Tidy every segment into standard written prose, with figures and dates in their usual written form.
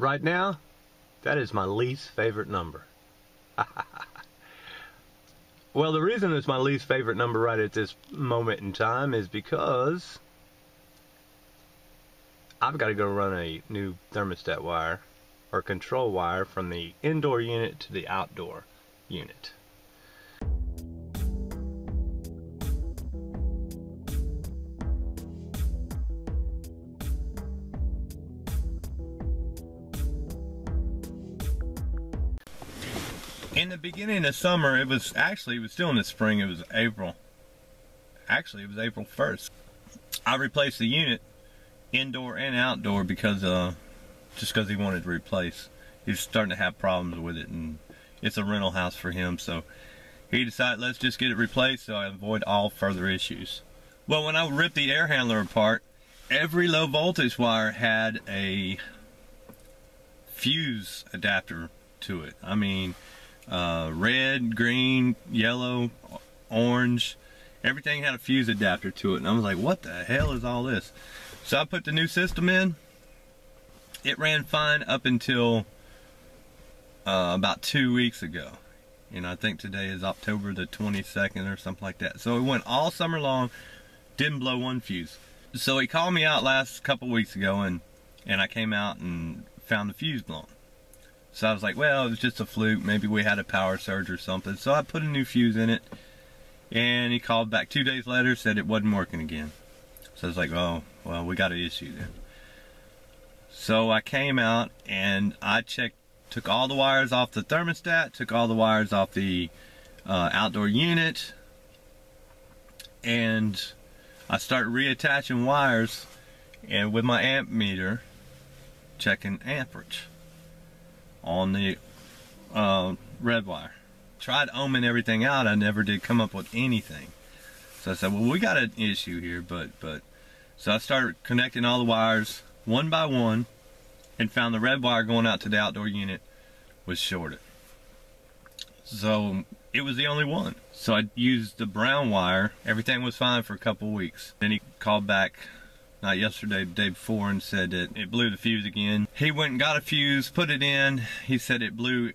Right now, that is my least favorite number. Well, the reason it's my least favorite number right at this moment in time is because I've got to go run a new thermostat wire or control wire from the indoor unit to the outdoor unit. In the beginning of summer, it was still in the spring, it was April. Actually, it was April 1st. I replaced the unit, indoor and outdoor, because just because he wanted to replace. He was starting to have problems with it, and it's a rental house for him, so he decided, let's just get it replaced so I avoid all further issues. Well, when I ripped the air handler apart, every low voltage wire had a fuse adapter to it. I mean, red, green, yellow, orange, everything had a fuse adapter to it, and I was like, what the hell is all this? So I put the new system in. It ran fine up until about 2 weeks ago, and I think today is October the 22nd or something like that. So it went all summer long, didn't blow one fuse. So he called me out last couple weeks ago, and I came out and found the fuse blown. So I was like, well, it was just a fluke. Maybe we had a power surge or something. So I put a new fuse in it, and he called back 2 days later, said it wasn't working again. So I was like, oh, well, we got an issue then. So I came out and I checked, took all the wires off the thermostat, took all the wires off the outdoor unit, and I started reattaching wires and with my amp meter, checking amperage on the red wire. Tried ohming everything out. I never did come up with anything. So I said, well, we got an issue here, but. So I started connecting all the wires one by one and found the red wire going out to the outdoor unit was shorted. So it was the only one. So I used the brown wire. Everything was fine for a couple weeks. Then he called back, not yesterday, the day before, and said that it blew the fuse again. He went and got a fuse, put it in. He said it blew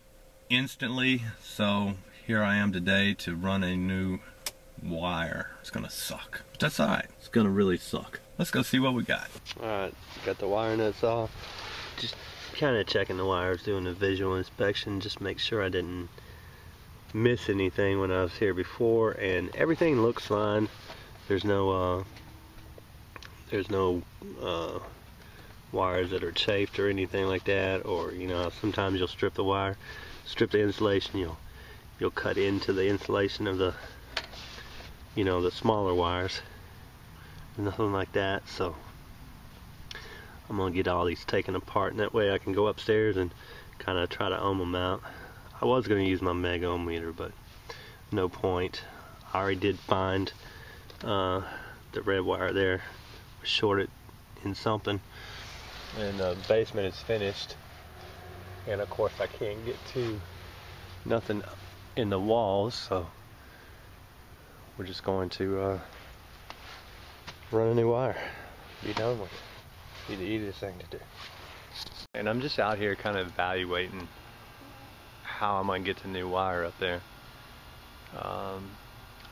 instantly. So here I am today to run a new wire. It's gonna suck. That's all right. It's gonna really suck. Let's go see what we got. All right, got the wire nuts off. Just kind of checking the wires, doing a visual inspection, just make sure I didn't miss anything when I was here before, and everything looks fine. There's no wires that are chafed or anything like that, or you know, sometimes you'll strip the wire, strip the insulation, you'll cut into the insulation of the, you know, the smaller wires. Nothing like that. So I'm gonna get all these taken apart, and that way I can go upstairs and kind of try to ohm them out. I was gonna use my mega ohm meter, but no point. I already did find the red wire there was shorted in something, and the basement is finished, and of course I can't get to nothing in the walls, so we're just going to run a new wire, be done with it. Be the easiest thing to do. And I'm just out here kind of evaluating how I might get the new wire up there. I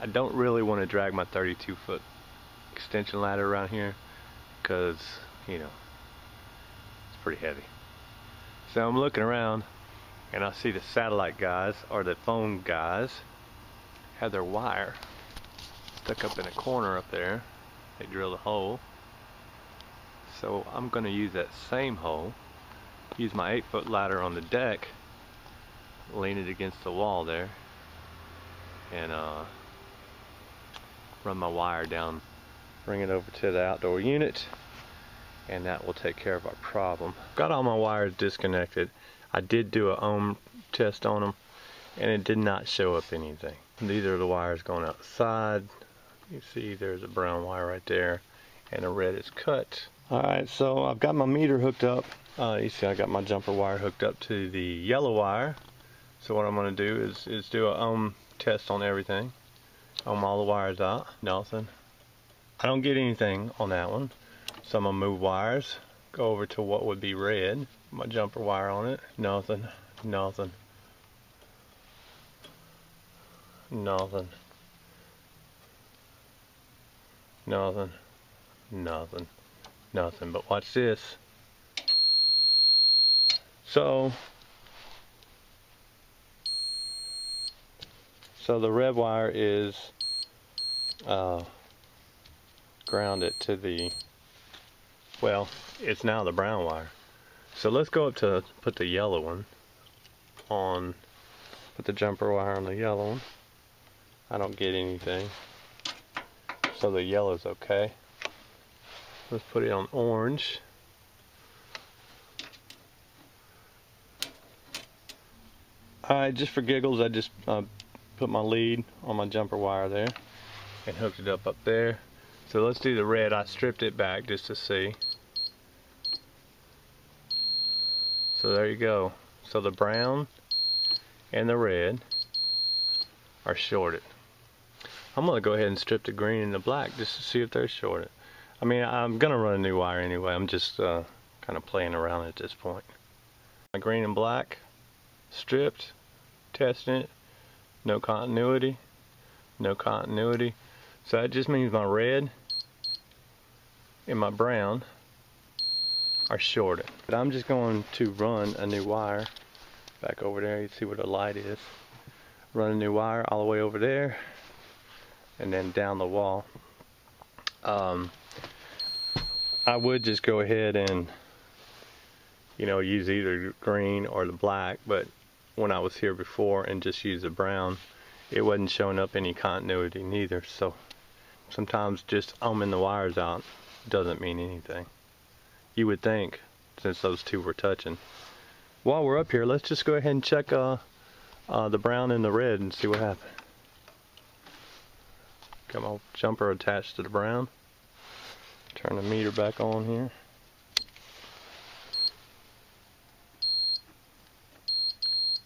don't really want to drag my 32-foot extension ladder around here because, you know, it's pretty heavy. So I'm looking around and I see the satellite guys or the phone guys have their wire stuck up in a corner up there. They drilled a hole, so I'm going to use that same hole, use my 8-foot ladder on the deck, lean it against the wall there, and run my wire down, bring it over to the outdoor unit, and that will take care of our problem. Got all my wires disconnected. I did do an ohm test on them, and it did not show up anything. These are the wires going outside. You see there's a brown wire right there, and the red is cut. Alright, so I've got my meter hooked up. You see I got my jumper wire hooked up to the yellow wire. So what I'm going to do is do an ohm test on everything. Ohm all the wires out. Nothing. I don't get anything on that one. So I'm going to move wires, go over to what would be red. my jumper wire on it. Nothing. Nothing. Nothing. Nothing. Nothing. Nothing. But watch this. So the red wire is grounded to the, well, it's now the brown wire. So let's go up to put the yellow one on, put the jumper wire on the yellow one. I don't get anything. So the yellow's okay. Let's put it on orange. I just for giggles, I just put my lead on my jumper wire there and hooked it up there. So let's do the red. I stripped it back just to see. So there you go. So the brown and the red are shorted. I'm gonna go ahead and strip the green and the black just to see if they're shorted. I mean, I'm gonna run a new wire anyway. I'm just kind of playing around at this point. My green and black stripped, testing it, no continuity, no continuity. So that just means my red and my brown are shorted. But I'm just going to run a new wire back over there. You see where the light is. Run a new wire all the way over there and then down the wall. I would just go ahead and, you know, use either green or the black, but when I was here before and just used the brown, it wasn't showing up any continuity neither. So sometimes just ohming the wires out doesn't mean anything. You would think, since those two were touching. While we're up here, let's just go ahead and check the brown and the red and see what happened. Got my jumper attached to the brown. Turn the meter back on here.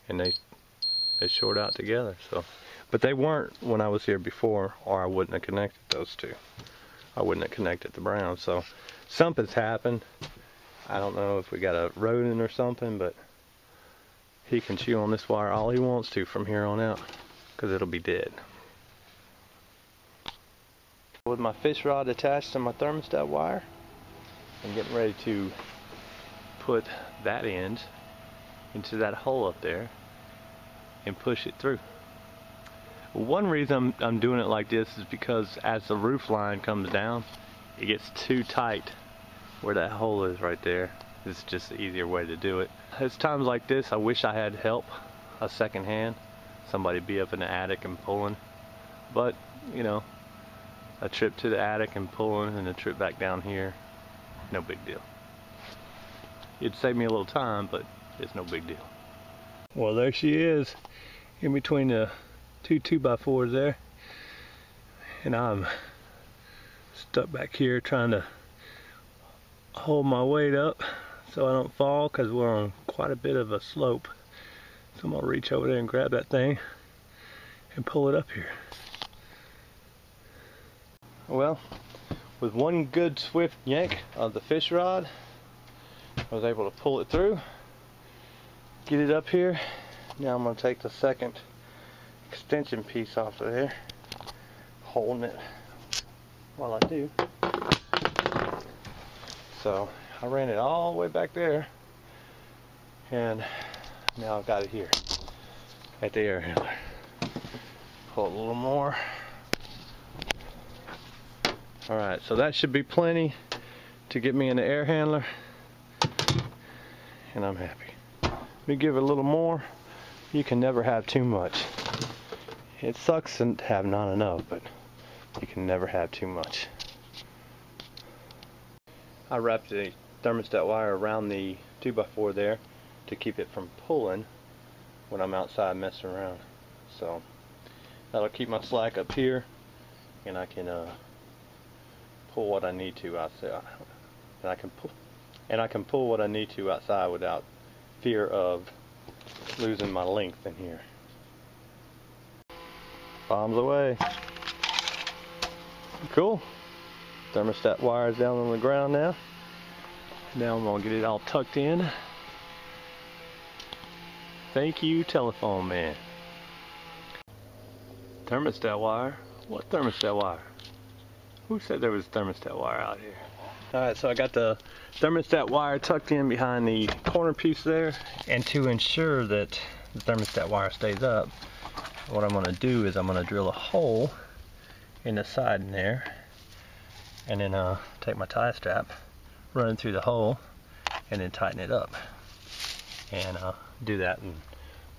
And they short out together. So, but they weren't when I was here before, or I wouldn't have connected those two. I wouldn't have connected the brown. So something's happened. I don't know if we got a rodent or something, but he can chew on this wire all he wants to from here on out, because it'll be dead. With my fish rod attached to my thermostat wire, I'm getting ready to put that end into that hole up there and push it through. One reason I'm doing it like this is because as the roof line comes down, it gets too tight where that hole is right there. It's just the easier way to do it. It's times like this I wish I had help, a second hand, somebody be up in the attic and pulling. But you know, a trip to the attic and pulling and a trip back down here, no big deal. It'd save me a little time, but it's no big deal. Well, there she is, in between the two 2x4s there, and I'm stuck back here trying to hold my weight up so I don't fall, because we're on quite a bit of a slope. So I'm gonna reach over there and grab that thing and pull it up here. Well, with one good swift yank of the fish rod, I was able to pull it through. Get it up here. Now I'm going to take the second extension piece off of there, holding it while I do. So I ran it all the way back there, and now I've got it here at the air handler. Pull it a little more. Alright, so that should be plenty to get me in the air handler, and I'm happy. We give it a little more. You can never have too much. It sucks to have not enough, but you can never have too much. I wrapped the thermostat wire around the 2x4 there to keep it from pulling when I'm outside messing around. So that'll keep my slack up here, and I can pull what I need to outside. And I can pull what I need to outside without fear of losing my length in here. Bombs away. Cool. Thermostat wire is down on the ground now. Now I'm gonna get it all tucked in Thank you, telephone man. Thermostat wire? What thermostat wire? Who said there was thermostat wire out here? Alright, so I got the thermostat wire tucked in behind the corner piece there. And to ensure that the thermostat wire stays up, what I'm going to do is I'm going to drill a hole in the side in there. And then take my tie strap, run it through the hole, and then tighten it up. And do that in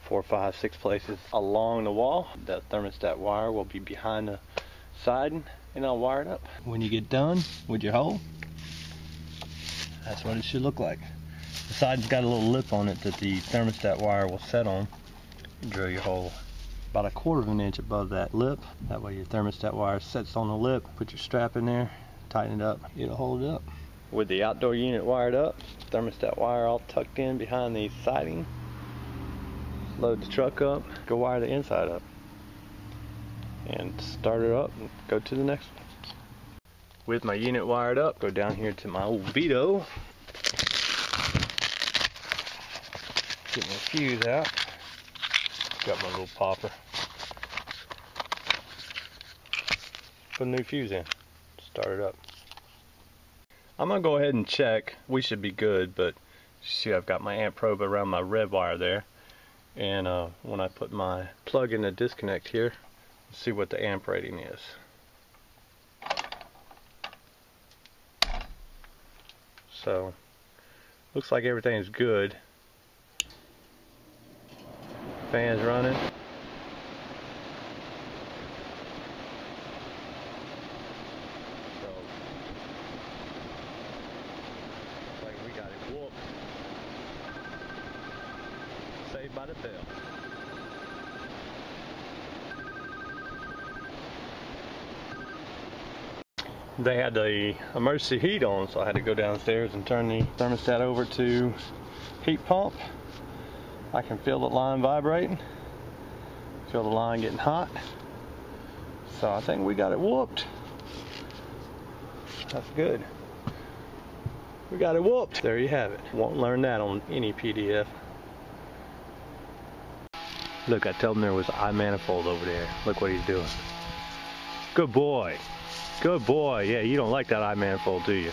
4, 5, 6 places along the wall. That thermostat wire will be behind the siding, and I'll wire it up. When you get done with your hole, that's what it should look like. The side's got a little lip on it that the thermostat wire will set on. Drill your hole about 1/4 inch above that lip. That way your thermostat wire sets on the lip. Put your strap in there, tighten it up, it'll hold it up. With the outdoor unit wired up, thermostat wire all tucked in behind the siding, load the truck up, go wire the inside up, and start it up and go to the next one. With my unit wired up, go down here to my old Vito, get my fuse out, got my little popper, put a new fuse in, start it up. I'm gonna go ahead and check. We should be good, but see, I've got my amp probe around my red wire there, and when I put my plug in the disconnect here, let's see what the amp rating is. So looks like everything's good. Fan's running. By the bell. They had the emergency heat on, so I had to go downstairs and turn the thermostat over to heat pump. I can feel the line vibrating, feel the line getting hot, so I think we got it whooped. That's good. We got it whooped. There you have it. Won't learn that on any PDF. Look, I told him there was an I-manifold over there. Look what he's doing. Good boy. Good boy. Yeah, you don't like that I-manifold, do you?